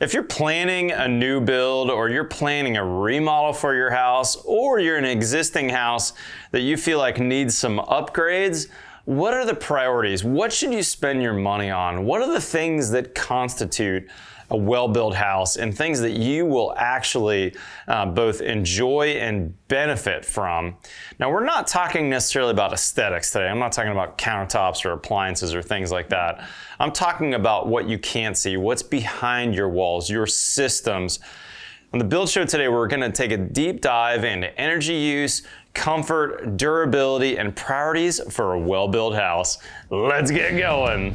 If you're planning a new build or you're planning a remodel for your house, or you're an existing house that you feel like needs some upgrades, what are the priorities? What should you spend your money on? What are the things that constitute a well-built house and things that you will actually both enjoy and benefit from? Now, we're not talking necessarily about aesthetics today. I'm not talking about countertops or appliances or things like that. I'm talking about what you can't see, what's behind your walls, your systems. On the Build Show today, we're gonna take a deep dive into energy use, comfort, durability, and priorities for a well-built house. Let's get going.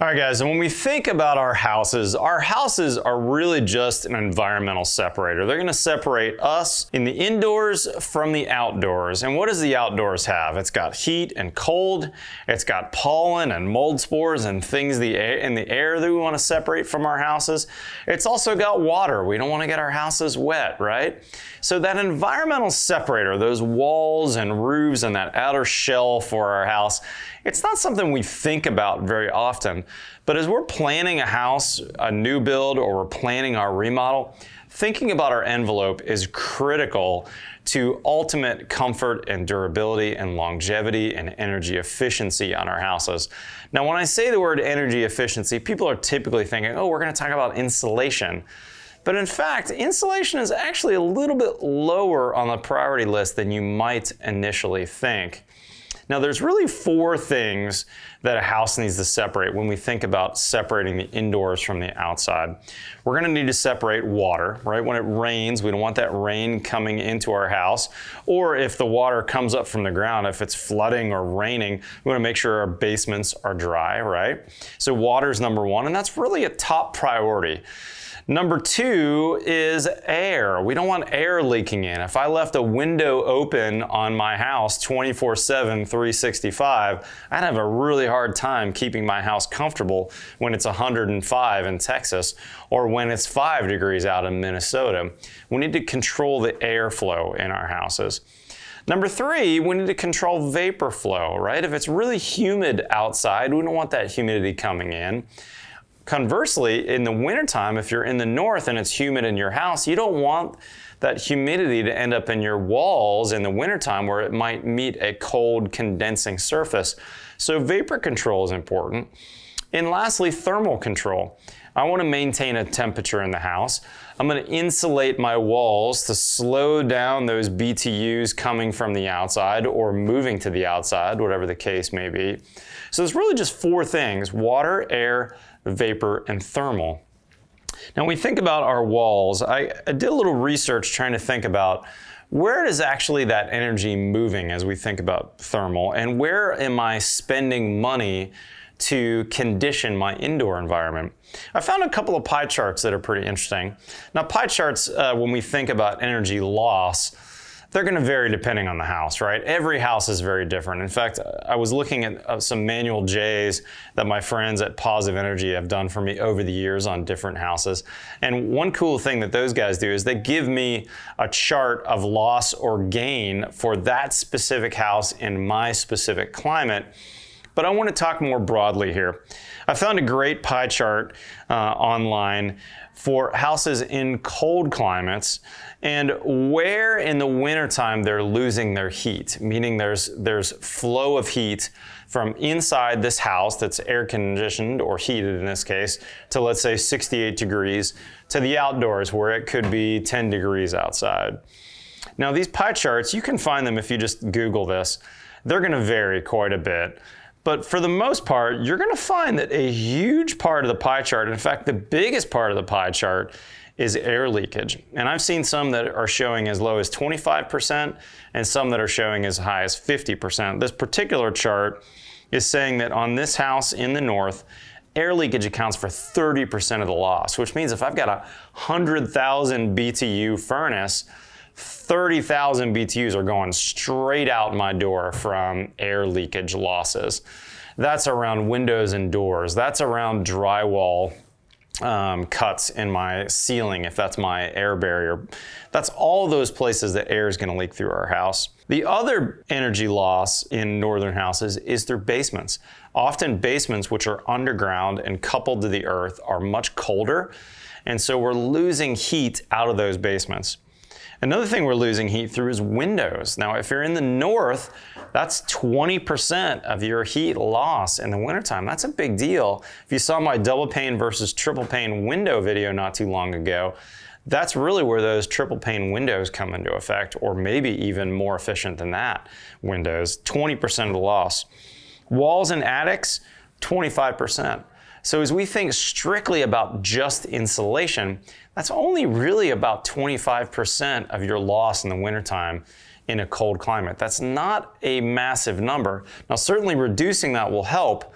All right, guys, and when we think about our houses are really just an environmental separator. They're gonna separate us in the indoors from the outdoors. And what does the outdoors have? It's got heat and cold. It's got pollen and mold spores and things in the air that we wanna separate from our houses. It's also got water. We don't wanna get our houses wet, right? So that environmental separator, those walls and roofs and that outer shell for our house, it's not something we think about very often, but as we're planning a house, a new build, or we're planning our remodel, thinking about our envelope is critical to ultimate comfort and durability and longevity and energy efficiency on our houses. Now, when I say the word energy efficiency, people are typically thinking, oh, we're gonna talk about insulation. But in fact, insulation is actually a little bit lower on the priority list than you might initially think. Now, there's really four things that a house needs to separate when we think about separating the indoors from the outside. We're gonna need to separate water, right? When it rains, we don't want that rain coming into our house. Or if the water comes up from the ground, if it's flooding or raining, we wanna make sure our basements are dry, right? So water's number one, and that's really a top priority. Number two is air. We don't want air leaking in. If I left a window open on my house 24/7, 365, I'd have a really hard time keeping my house comfortable when it's 105 in Texas or when it's 5 degrees out in Minnesota. We need to control the airflow in our houses. Number three, we need to control vapor flow, right? If it's really humid outside, we don't want that humidity coming in. Conversely, in the wintertime, if you're in the north and it's humid in your house, you don't want that humidity to end up in your walls in the wintertime where it might meet a cold condensing surface. So vapor control is important. And lastly, thermal control. I want to maintain a temperature in the house. I'm going to insulate my walls to slow down those BTUs coming from the outside or moving to the outside, whatever the case may be. So there's really just four things: water, air, vapor, and thermal. Now, when we think about our walls, I did a little research trying to think about where is actually that energy moving as we think about thermal, and where am I spending money to condition my indoor environment. I found a couple of pie charts that are pretty interesting. Now, pie charts, when we think about energy loss, they're gonna vary depending on the house, right? Every house is very different. In fact, I was looking at some manual J's that my friends at Positive Energy have done for me over the years on different houses. And one cool thing that those guys do is they give me a chart of loss or gain for that specific house in my specific climate. But I want to talk more broadly here. I found a great pie chart online for houses in cold climates and where in the wintertime they're losing their heat, meaning there's flow of heat from inside this house that's air conditioned or heated in this case to, let's say, 68 degrees to the outdoors where it could be 10 degrees outside. Now, these pie charts, you can find them if you just Google this. They're going to vary quite a bit. But for the most part, you're gonna find that a huge part of the pie chart, in fact, the biggest part of the pie chart, is air leakage. And I've seen some that are showing as low as 25% and some that are showing as high as 50%. This particular chart is saying that on this house in the north, air leakage accounts for 30% of the loss, which means if I've got 100,000 BTU furnace, 30,000 BTUs are going straight out my door from air leakage losses. That's around windows and doors. That's around drywall cuts in my ceiling if that's my air barrier. That's all those places that air is going to leak through our house. The other energy loss in northern houses is through basements. Often basements, which are underground and coupled to the earth, are much colder, and so we're losing heat out of those basements. Another thing we're losing heat through is windows. Now, if you're in the north, that's 20% of your heat loss in the wintertime. That's a big deal. If you saw my double pane versus triple pane window video not too long ago, that's really where those triple pane windows come into effect, or maybe even more efficient than that, windows, 20% of the loss. Walls and attics, 25%. So as we think strictly about just insulation, that's only really about 25% of your loss in the wintertime in a cold climate. That's not a massive number. Now, certainly reducing that will help,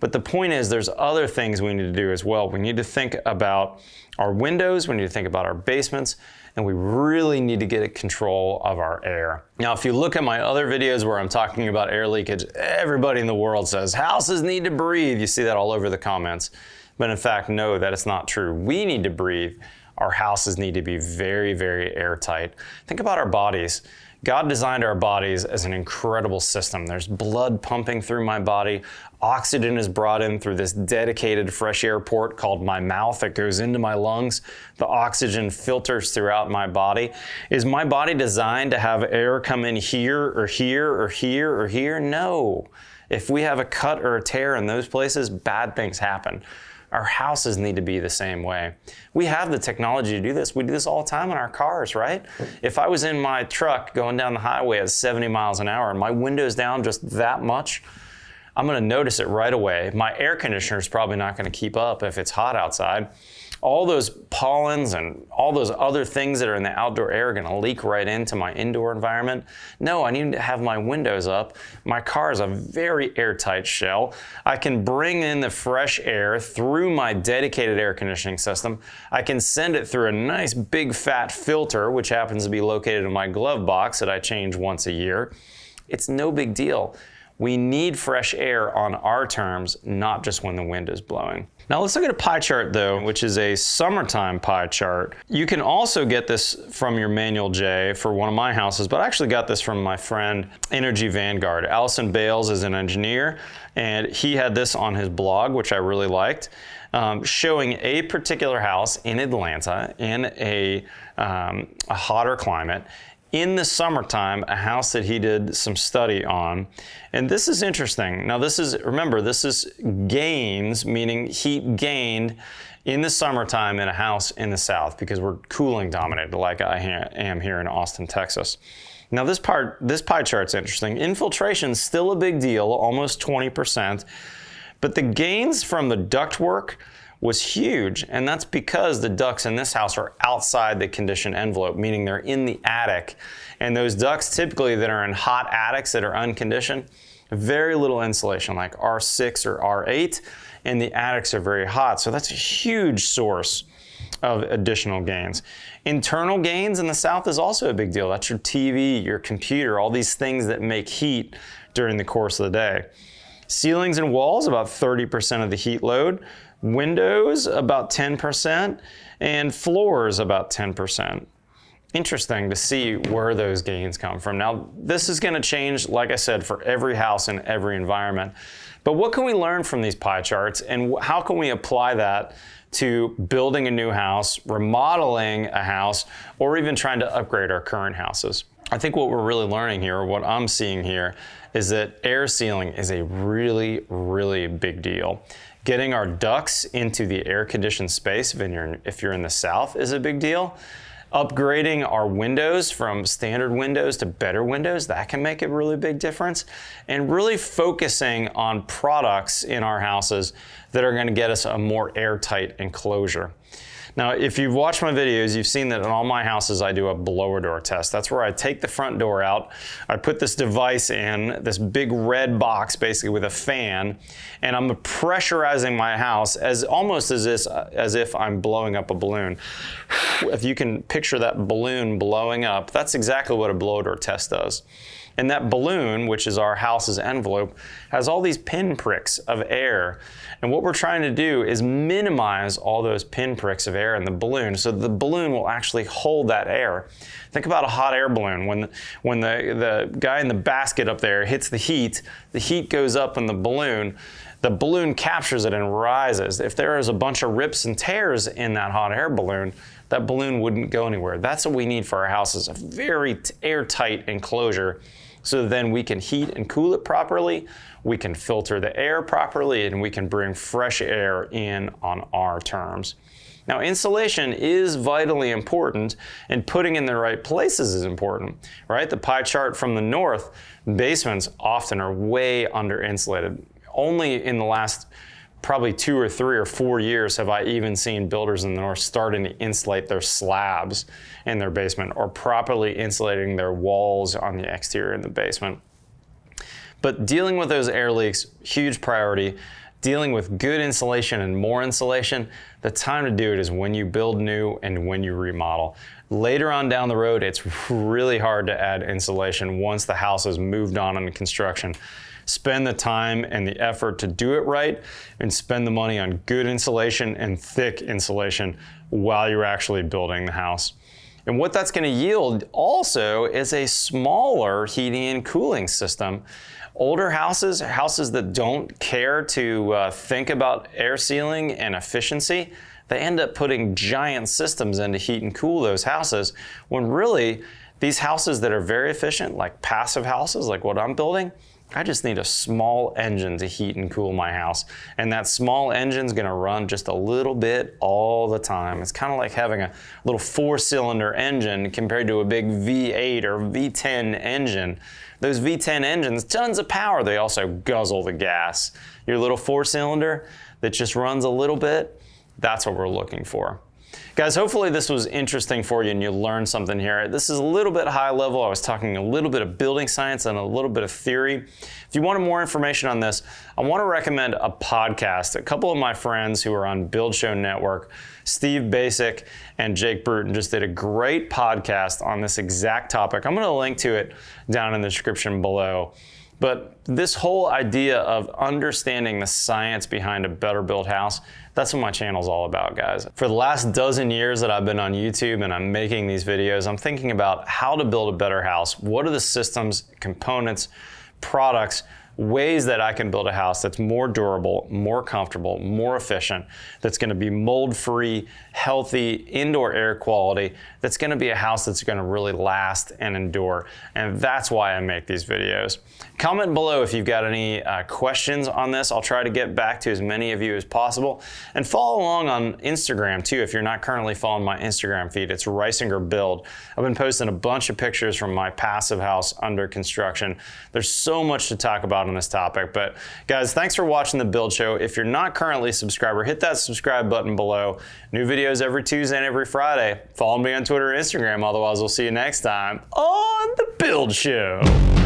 but the point is there's other things we need to do as well. We need to think about our windows, we need to think about our basements, and we really need to get control of our air. Now, if you look at my other videos where I'm talking about air leakage, everybody in the world says, houses need to breathe. You see that all over the comments. But in fact, no, that is not true. We need to breathe. Our houses need to be very, very airtight. Think about our bodies. God designed our bodies as an incredible system. There's blood pumping through my body. Oxygen is brought in through this dedicated fresh air port called my mouth that goes into my lungs. The oxygen filters throughout my body. Is my body designed to have air come in here or here or here or here? No. If we have a cut or a tear in those places, bad things happen. Our houses need to be the same way. We have the technology to do this. We do this all the time in our cars, right? If I was in my truck going down the highway at 70 miles an hour and my window's down just that much, I'm gonna notice it right away. My air conditioner's probably not gonna keep up if it's hot outside. All those pollens and all those other things that are in the outdoor air are gonna leak right into my indoor environment. No, I need to have my windows up. My car is a very airtight shell. I can bring in the fresh air through my dedicated air conditioning system. I can send it through a nice big fat filter, which happens to be located in my glove box that I change once a year. It's no big deal. We need fresh air on our terms, not just when the wind is blowing. Now let's look at a pie chart though, which is a summertime pie chart. You can also get this from your manual J for one of my houses, but I actually got this from my friend, Energy Vanguard. Allison Bales is an engineer, and he had this on his blog, which I really liked, showing a particular house in Atlanta in a hotter climate. In the summertime, a house that he did some study on. And this is interesting. Now this is, remember, this is gains, meaning heat gained in the summertime in a house in the South, because we're cooling dominated like I am here in Austin, Texas. Now this pie chart's interesting. Infiltration's still a big deal, almost 20%, but the gains from the ductwork was huge, and that's because the ducts in this house are outside the conditioned envelope, meaning they're in the attic. And those ducts typically that are in hot attics that are unconditioned, very little insulation, like R6 or R8, and the attics are very hot. So that's a huge source of additional gains. Internal gains in the South is also a big deal. That's your TV, your computer, all these things that make heat during the course of the day. Ceilings and walls, about 30% of the heat load. Windows, about 10%, and floors, about 10%. Interesting to see where those gains come from. Now, this is gonna change, like I said, for every house and every environment. But what can we learn from these pie charts, and how can we apply that to building a new house, remodeling a house, or even trying to upgrade our current houses? I think what we're really learning here, or what I'm seeing here, is that air sealing is a really, really big deal. Getting our ducts into the air-conditioned space if you're in the South is a big deal. Upgrading our windows from standard windows to better windows, that can make a really big difference. And really focusing on products in our houses that are gonna get us a more airtight enclosure. Now, if you've watched my videos, you've seen that in all my houses, I do a blower door test. That's where I take the front door out, I put this device in, this big red box basically with a fan, and I'm pressurizing my house almost as if I'm blowing up a balloon. If you can picture that balloon blowing up, that's exactly what a blower door test does. And that balloon, which is our house's envelope, has all these pinpricks of air. And what we're trying to do is minimize all those pinpricks of air in the balloon so the balloon will actually hold that air. Think about a hot air balloon. When the guy in the basket up there hits the heat goes up in the balloon. The balloon captures it and rises. If there is a bunch of rips and tears in that hot air balloon, that balloon wouldn't go anywhere. That's what we need for our houses, a very airtight enclosure, so then we can heat and cool it properly, we can filter the air properly, and we can bring fresh air in on our terms. Now, insulation is vitally important, and putting in the right places is important, right? The pie chart from the north, basements often are way under-insulated. Only in the last probably 2 or 3 or 4 years have I even seen builders in the north starting to insulate their slabs in their basement or properly insulating their walls on the exterior in the basement. But dealing with those air leaks, huge priority. Dealing with good insulation and more insulation, the time to do it is when you build new and when you remodel. Later on down the road, it's really hard to add insulation once the house has moved on into construction. Spend the time and the effort to do it right and spend the money on good insulation and thick insulation while you're actually building the house. And what that's going to yield also is a smaller heating and cooling system. Older houses, houses that don't care to think about air sealing and efficiency, they end up putting giant systems in to heat and cool those houses when really these houses that are very efficient, like passive houses like what I'm building, I just need a small engine to heat and cool my house. And that small engine's gonna run just a little bit all the time. It's kind of like having a little 4-cylinder engine compared to a big V8 or V10 engine. Those V10 engines, tons of power, they also guzzle the gas. Your little 4-cylinder that just runs a little bit, that's what we're looking for. Guys, hopefully this was interesting for you and you learned something here. This is a little bit high level. I was talking a little bit of building science and a little bit of theory. If you wanted more information on this, I want to recommend a podcast. A couple of my friends who are on Build Show Network, Steve Basic and Jake Bruton, just did a great podcast on this exact topic. I'm going to link to it down in the description below. But this whole idea of understanding the science behind a better built house, that's what my channel's all about, guys. For the last dozen years that I've been on YouTube and I'm making these videos, I'm thinking about how to build a better house. What are the systems, components, products, ways that I can build a house that's more durable, more comfortable, more efficient, that's gonna be mold-free, healthy, indoor air quality, that's gonna be a house that's gonna really last and endure. And that's why I make these videos. Comment below if you've got any questions on this. I'll try to get back to as many of you as possible. And follow along on Instagram too if you're not currently following my Instagram feed. It's Reisinger Build. I've been posting a bunch of pictures from my passive house under construction. There's so much to talk about on this topic. But guys, thanks for watching The Build Show. If you're not currently a subscriber, hit that subscribe button below. New videos every Tuesday and every Friday. Follow me on Twitter and Instagram. Otherwise, we'll see you next time on The Build Show.